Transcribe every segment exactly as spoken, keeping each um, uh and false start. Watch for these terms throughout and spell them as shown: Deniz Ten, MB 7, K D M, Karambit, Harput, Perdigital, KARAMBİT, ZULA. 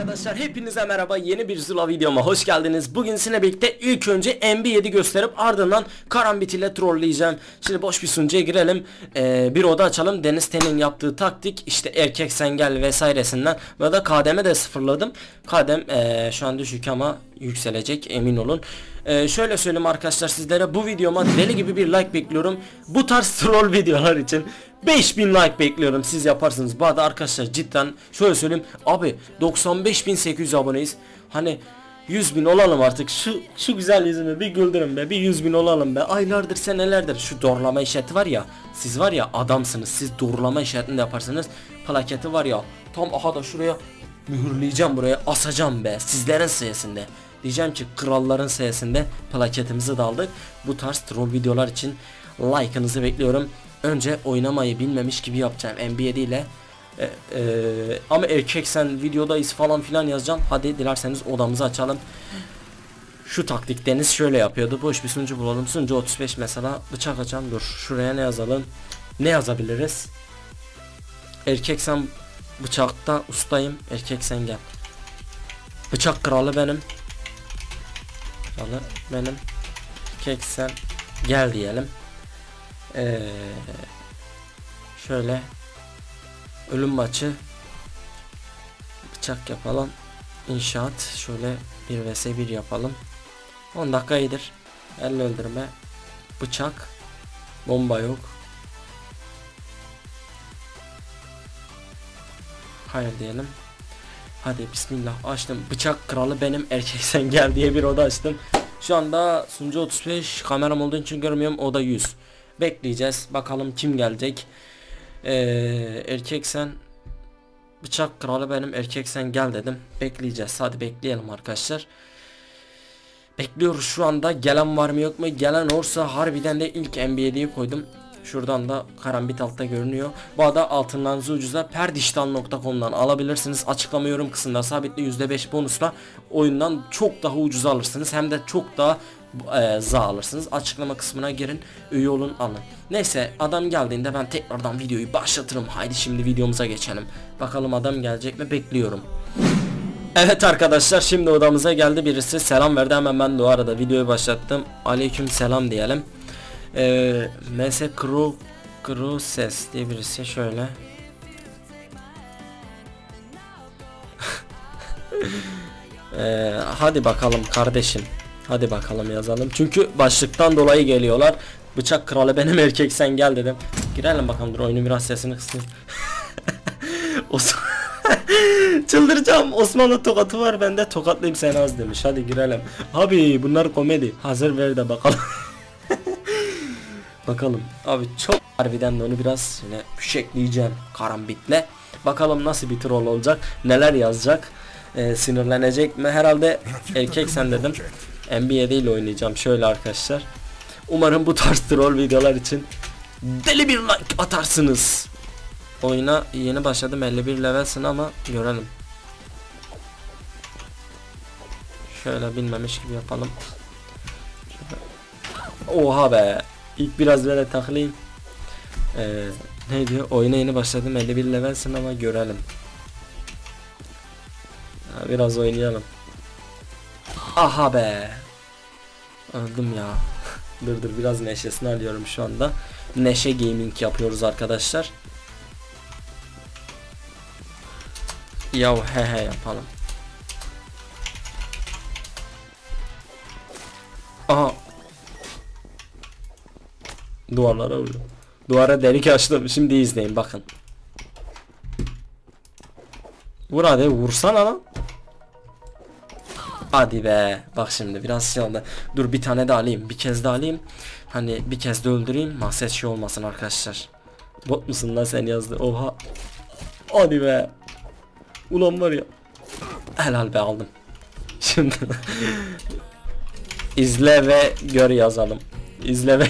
Arkadaşlar hepinize merhaba, yeni bir Zula videoma hoş geldiniz. Bugün sizinle birlikte ilk önce M B yedi gösterip ardından Karambit ile trolleyeceğim. Şimdi boş bir sunucuya girelim, ee, bir oda açalım. Deniz Ten'in yaptığı taktik işte, erkek sen gel vesairesinden. Burada K D M'e de sıfırladım. K D M ee, şu an düşük ama yükselecek, emin olun. Ee, şöyle söyleyeyim arkadaşlar, sizlere bu videoma deli gibi bir like bekliyorum. Bu tarz troll videolar için beş bin like bekliyorum, siz yaparsınız. Bu arada arkadaşlar cidden şöyle söyleyeyim abi, doksan beş bin sekiz yüz aboneyiz. Hani yüz bin olalım artık, şu şu güzel yüzümü bir güldürün be, bir yüz bin olalım be. Aylardır, senelerdir şu doğrulama işareti var ya, siz var ya adamsınız, siz doğrulama işaretini de yaparsınız. Plaketi var ya, tam aha da şuraya mühürleyeceğim, buraya asacağım be, sizlerin sayesinde. Diyeceğim ki kralların sayesinde plaketimizi de aldık. Bu tarz troll videolar için like'ınızı bekliyorum. Önce oynamayı bilmemiş gibi yapacağım M B yedi ile. E, e, ama erkek sen videodayız falan filan yazacağım. Hadi dilerseniz odamızı açalım. Şu taktik Deniz şöyle yapıyordu. Boş bir sunucu bulalım. Sunucu otuz beş mesela, bıçak açalım. Dur şuraya ne yazalım? Ne yazabiliriz? Erkek sen bıçakta ustayım. Erkek sen gel. Bıçak kralı benim. Kralı benim. Erkek sen gel diyelim. Ee, şöyle ölüm maçı bıçak yapalım, inşaat şöyle bir vs bir yapalım, on dakika iyidir. Elle öldürme, bıçak, bomba yok, hayır diyelim. Hadi bismillah, açtım. Bıçak kralı benim, erkek sen gel diye bir oda açtım. Şu anda sunucu otuz beş, kameram olduğu için görmüyorum. Oda yüz, bekleyeceğiz bakalım kim gelecek. ee, erkek sen bıçak kralı benim, erkek sen gel dedim, bekleyeceğiz. Hadi bekleyelim arkadaşlar, bekliyoruz şu anda. Gelen var mı yok mu? Gelen olursa harbiden de ilk M B yediyi koydum. Şuradan da Karambit altta görünüyor. Bu arada altınlarınızı ucuza perdiştan nokta com'dan alabilirsiniz. Açıklama yorum kısmında sabitli yüzde beş bonusla oyundan çok daha ucuza alırsınız. Hem de çok daha e, za alırsınız. Açıklama kısmına girin, üye olun, alın. Neyse, adam geldiğinde ben tekrardan videoyu başlatırım. Haydi şimdi videomuza geçelim. Bakalım adam gelecek mi? Bekliyorum. Evet arkadaşlar, şimdi odamıza geldi birisi. Selam verdi, hemen ben de o arada videoyu başlattım. Aleyküm selam diyelim. Ee, M S Kru Kru ses diye birisi şöyle. ee, hadi bakalım kardeşim, hadi bakalım yazalım. Çünkü başlıktan dolayı geliyorlar. Bıçak kralı benim, erkek sen gel dedim. Girelim bakalım, dur oyunun biraz sesini kısayım. Çıldıracağım. Osmanlı tokatı var bende, tokatlayayım seni az demiş. Hadi girelim. Abi bunlar komedi. Hazır ver de bakalım. Bakalım abi, çok harbiden de onu biraz yine püşekleyeceğim Karambit'le. Bakalım nasıl bir troll olacak, neler yazacak, ee, sinirlenecek mi? Herhalde erkek sen dedim, M B yedi ile oynayacağım. Şöyle arkadaşlar, umarım bu tarz troll videolar için deli bir like atarsınız. Oyuna yeni başladım, elli bir levelsin ama görelim. Şöyle bilmemiş gibi yapalım. Oha be. İlk biraz böyle taklayayım. Ee, ne diyor? Oyuna yeni başladım, elli bir levelsin ama görelim. Ya, biraz oynayalım. Aha be. Öldüm ya. Dur dur, biraz neşesini alıyorum şu anda. Neşe gaming yapıyoruz arkadaşlar. Yav he he yapalım. Aha. Duvarlara vuruyor. Duvara delik açtım. Şimdi izleyin bakın. Vur hadi, vursana lan. Hadi be. Bak şimdi biraz şey oldu. Dur bir tane de alayım. Bir kez de alayım. Hani bir kez de öldüreyim. Mahset şey olmasın arkadaşlar. Bot musun lan sen yazdı. Oha. Hadi be. Ulan var ya. Helal be, aldım. Şimdi izle ve gör yazalım. İzle ve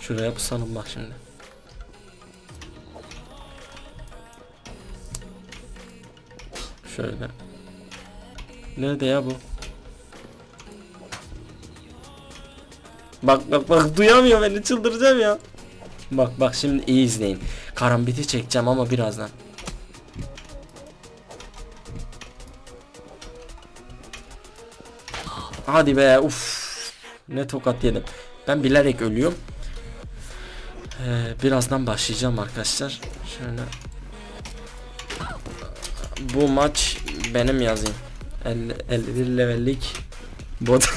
şuraya pusalım bak şimdi. Şöyle. Nerede ya bu? Bak bak bak, duyamıyor beni, çıldıracağım ya. Bak bak şimdi iyi izleyin. Karambit'i çekeceğim ama birazdan. Hadi be, uff. Ne tokat yedim. Ben bilerek ölüyorum. Ee, birazdan başlayacağım arkadaşlar. Şöyle. Bu maç benim yazayım. elli bir levellik bot.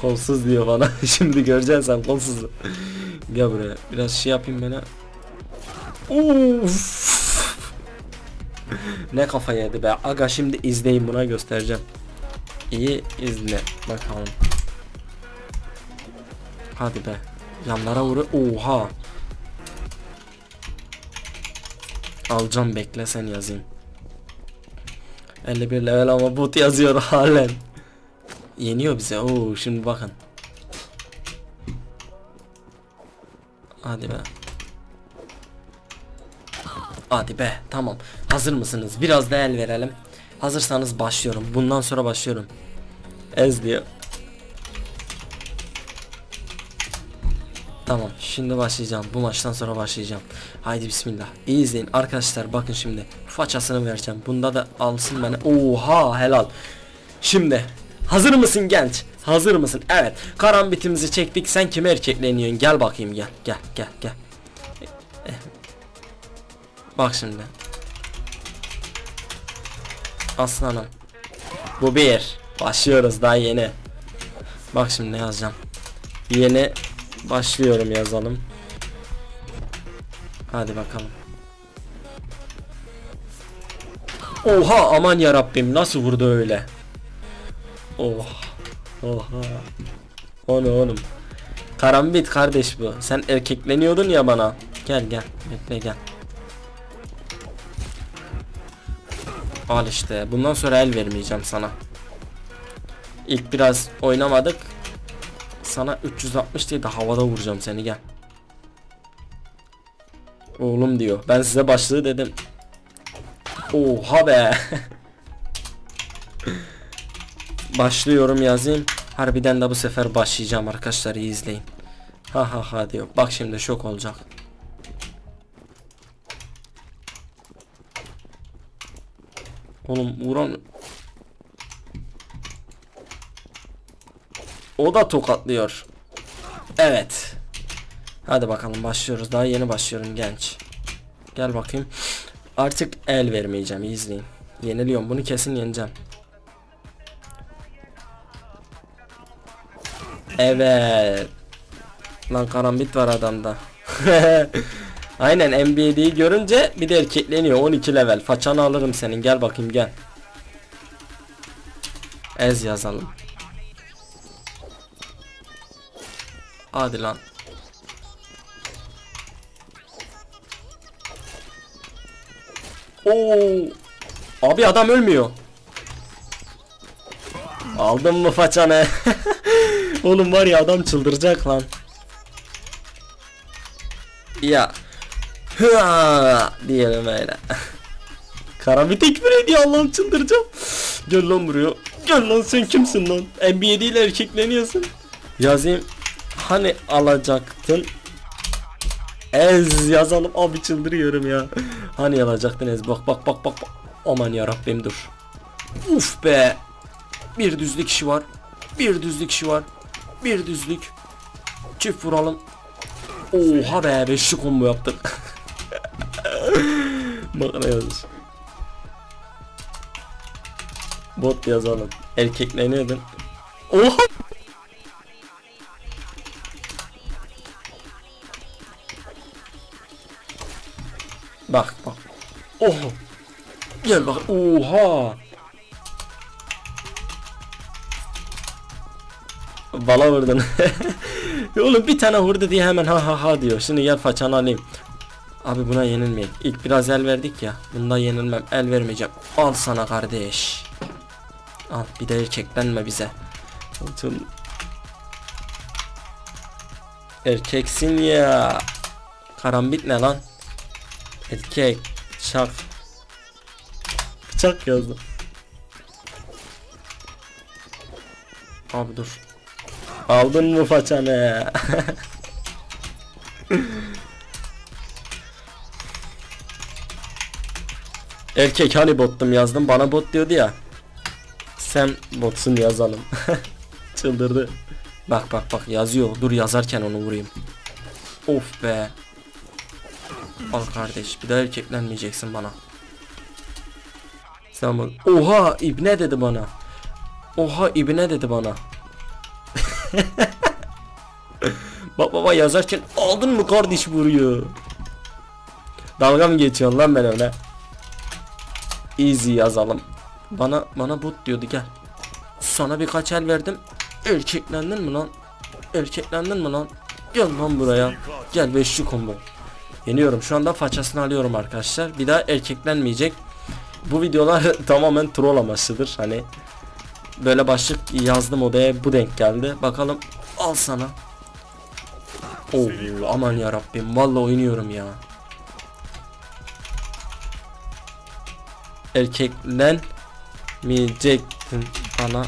Kolsuz diyor bana. Şimdi göreceksin sen kolsuzu. Gel buraya. Biraz şey yapayım bana. Uff. Ne kafa yedi be. Aga şimdi izleyin, buna göstereceğim. İyi izle bakalım. Hadi be. Yanlara vuru. Oha. Alacağım, bekle sen yazayım. elli bir level ama bot yazıyor halen. Yeniyor bize. Oo, şimdi bakın. Hadi be. Hadi be, tamam. Hazır mısınız? Biraz da el verelim. Hazırsanız başlıyorum. Bundan sonra başlıyorum. Ez diyor. Tamam, şimdi başlayacağım. Bu maçtan sonra başlayacağım. Haydi bismillah. İyi izleyin arkadaşlar. Bakın şimdi. Façasını vereceğim. Bunda da alsın beni. Oha, helal. Şimdi. Hazır mısın genç? Hazır mısın? Evet. Karambitimizi çektik. Sen kime erkekleniyorsun? Gel bakayım, gel. Gel gel gel. Bak şimdi. Aslanım. Bu bir. Başlıyoruz daha yeni. Bak şimdi ne yazacağım. Yeni başlıyorum yazalım. Hadi bakalım. Oha, aman yarabbim, nasıl vurdu öyle. Oh. Oha. Onu oğlum. Karambit kardeş bu. Sen erkekleniyordun ya bana. Gel gel. Bekle gel. Al işte. Bundan sonra el vermeyeceğim sana. İlk biraz oynamadık. Sana üç yüz altmış diye de havada vuracağım seni, gel. Oğlum diyor. Ben size başlığı dedim. Oha be. Başlıyorum yazayım. Harbiden de bu sefer başlayacağım arkadaşlar, iyi izleyin. Ha ha ha diyor. Bak şimdi şok olacak. Oğlum vuran. O da tokatlıyor. Evet. Hadi bakalım başlıyoruz. Daha yeni başlıyorum genç. Gel bakayım. Artık el vermeyeceğim, iyi izleyin. Yeniliyorum, bunu kesin yeneceğim. Evet. Lan karambit var adamda. Aynen, M B yedi'yi görünce bir de erkekleniyor. on iki level. Façanı alırım senin. Gel bakayım gel. Ez yazalım. Hadi lan. Oo. Abi adam ölmüyor. Aldın mı façanı? Oğlum var ya, adam çıldıracak lan. Ya. Hıa diyelim öyle. Karambit tekbir ediyor, Allah'ım çıldıracağım. Gel lan buraya. Gel lan, sen kimsin lan? M B yedi ile erkekleniyorsun. Yazayım. Hani alacaktın? Ez yazalım. Abi çıldırıyorum ya. Hani alacaktın ez? Bak bak bak bak. Aman yarabbim dur. Uf be. Bir düzlük işi var. Bir düzlük işi var. Bir düzlük. Çift vuralım. Oha be, beşli combo yaptık. Bakana yazmış. Bot yazalım. Erkekleniyordun. Oha. Bak bak. Oha. Gel bak. Oha. Bala vurdun. Oğlum bir tane vurdu diye hemen ha ha ha diyor. Şimdi gel façanı alayım. Abi buna yenilmeyin. İlk biraz el verdik ya. Bunda yenilmem. El vermeyeceğim. Al sana kardeş. Al, bir de erkeklenme bize. Oğlum. Erkeksin ya. Karambit ne lan? Erkek. Bıçak. Bıçak yazdım. Abi dur. Aldın mı façanı? Erkek hani bottum yazdım, bana bot diyordu ya. Sam Watson yazalım. Çıldırdı. Bak bak bak yazıyor. Dur yazarken onu vurayım. Of be. Al kardeş, bir daha erkeklenmeyeceksin bana. Sen oha ibne dedi bana. Oha ibne dedi bana. Bak baba yazarken aldın mı kardeş vuruyor. Dalga mı geçiyorsun lan ben öyle? Easy yazalım. Bana bana bot diyordu gel. Sana birkaç el verdim. Erkeklendin mi lan? Erkeklendin mi lan? Gel lan buraya. Gel beşli combo. Yeniyorum. Şu anda façasını alıyorum arkadaşlar. Bir daha erkeklenmeyecek. Bu videolar tamamen troll amaçlıdır. Hani böyle başlık yazdım odaya, bu denk geldi. Bakalım al sana. Oo aman ya Rabbim. Vallahi oynuyorum ya. Erkeklenmeyecektin bana.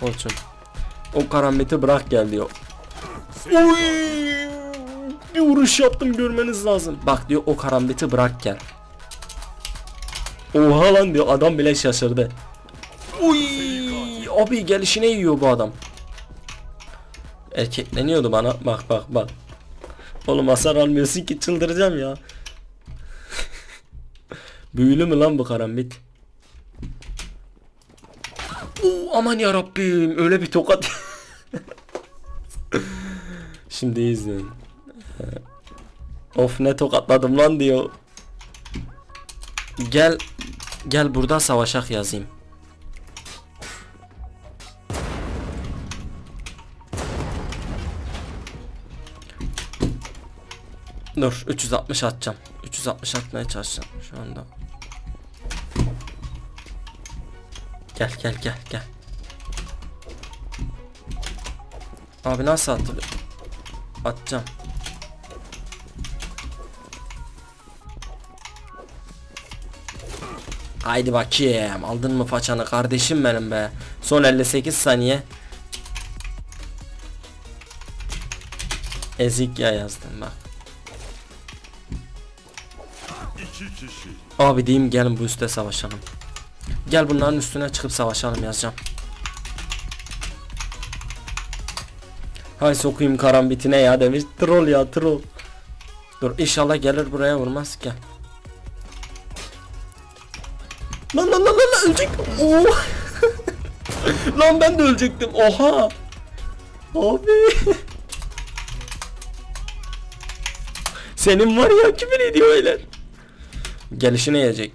Koçum. O karambiti bırak gel diyor. Oy! Bir vuruş yaptım, görmeniz lazım. Bak diyor o karambiti bırak gel. Oha lan diyor, adam bile şaşırdı. Oy! Abi gelişine yiyor bu adam. Erkekleniyordu bana. Bak bak bak. Oğlum hasar almıyorsun ki, çıldıracağım ya. Büyülü mü lan bu karambit? Oo, aman ya Rabbim, öyle bir tokat. Şimdi izleyin. Of ne tokatladım lan diyor. Gel gel burada savaşak yazayım. Dur üç yüz altmış atacağım. üç yüz altmış atmaya çalışacağım şu anda. Gel gel gel gel. Abi nasıl atılıyor? Atacağım. Haydi bakayım. Aldın mı façanı kardeşim benim be. Son elli sekiz saniye. Ezik ya yazdım bak. Abi diyeyim gelin bu üste savaşalım. Gel bunların üstüne çıkıp savaşalım yazacağım. Hay sokuyum karambitine ya demiş. Troll ya troll. Dur inşallah gelir buraya vurmaz ki. Lan lan lan lan ölecek. Oh. Lan ben de ölecektim. Oha. Abi. Senin var ya küfür ediyor öyle. Gelişine yiyecek.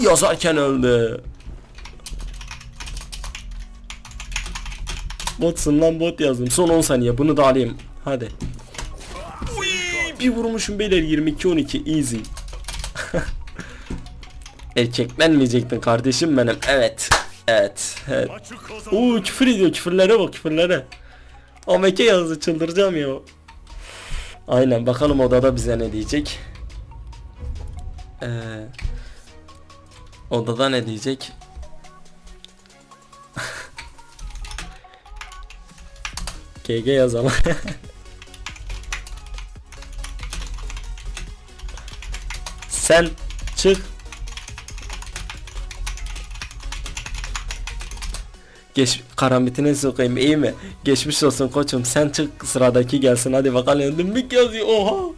Yazarken öldü. Botsun lan bot yazdım. Son on saniye bunu da alayım. Hadi. Uy, bir vurmuşum beyler. Yirmi iki on iki easy. Erkeklenmeyecektin kardeşim benim. Evet. Evet. Evet. Oo küfür ediyor. Küfürlere bak küfürlere. A M K yazdı, çıldıracağım ya. Aynen bakalım odada bize ne diyecek. Ee, odada ne diyecek? G G yazalım. Sen çık. Geç karambitini sokayım iyi mi? Geçmiş olsun koçum, sen çık sıradaki gelsin hadi bakalım. Dümbük yazıyor oha.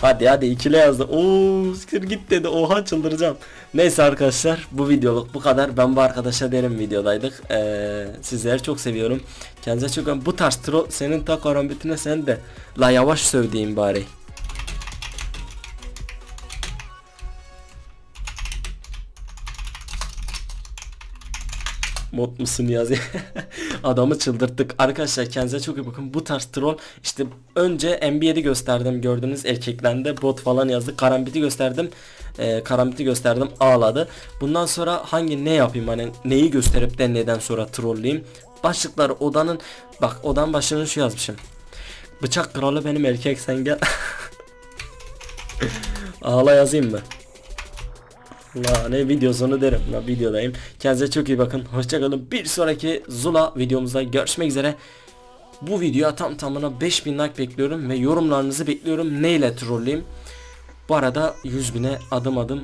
Hadi hadi ikili yazdı. Ooo siktir git dedi. Oha çıldıracağım. Neyse arkadaşlar bu videoluk bu kadar. Ben bu arkadaşa derim videodaydık. Ee, sizleri çok seviyorum. Kendinize çok önemli. Bu tarz troll senin ta karambitine sen de. La yavaş sövdeyim bari. Mod musun yazıyor. Adamı çıldırttık. Arkadaşlar kendinize çok iyi bakın. Bu tarz troll işte önce M B yedi gösterdim, gördünüz erkeklendi, bot falan yazdı. Karambit'i gösterdim. Ee, karambit'i gösterdim ağladı. Bundan sonra hangi ne yapayım, hani neyi gösterip de neden sonra trolleyeyim. Başlıkları odanın bak odan başlığını şu yazmışım. Bıçak kralı benim erkek sen gel. Ağla yazayım mı? La ne videosunu derim. La videodayım. Kendinize çok iyi bakın. Hoşçakalın. Bir sonraki Zula videomuzda görüşmek üzere. Bu videoya tam tamına beş bin like bekliyorum ve yorumlarınızı bekliyorum. Neyle trolleyim? Bu arada yüz bine adım adım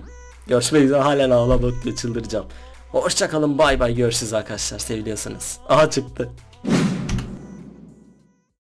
görüşmek üzere. Halen ağlamak diye çıldıracağım. Hoşçakalın, bay bay, görüşürüz arkadaşlar, seviliyorsanız. Aha çıktı.